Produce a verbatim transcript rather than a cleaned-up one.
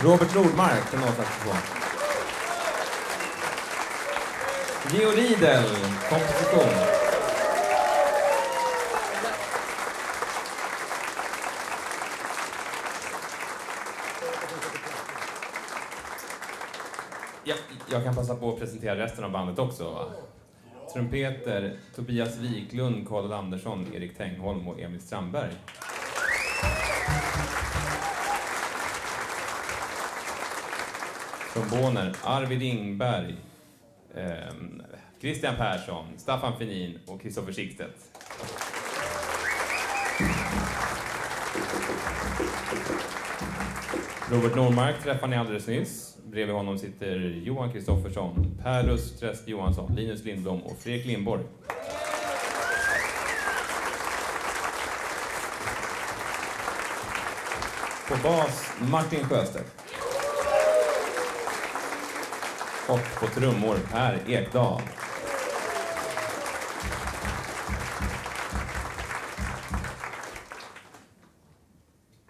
Robert Nordmark kan man faktiskt få. Georg Riedel, komposition. Ja, jag kan passa på att presentera resten av bandet också, va? Trumpeter, Tobias Wiklund, Karl Andersson, Erik Tengholm och Emil Strandberg. Tromboner, Arvid Ingberg, eh, Christian Persson, Staffan Finin och Kristoffer Schickstedt. Robert Nordmark träffade ni alldeles nyss. Bredvid honom sitter Johan Kristoffersson, Per Rust-Johansson, Linus Lindblom och Fredrik Lindborg. På bas Martin Sjöstedt. Och på trummor Per Ekdahl.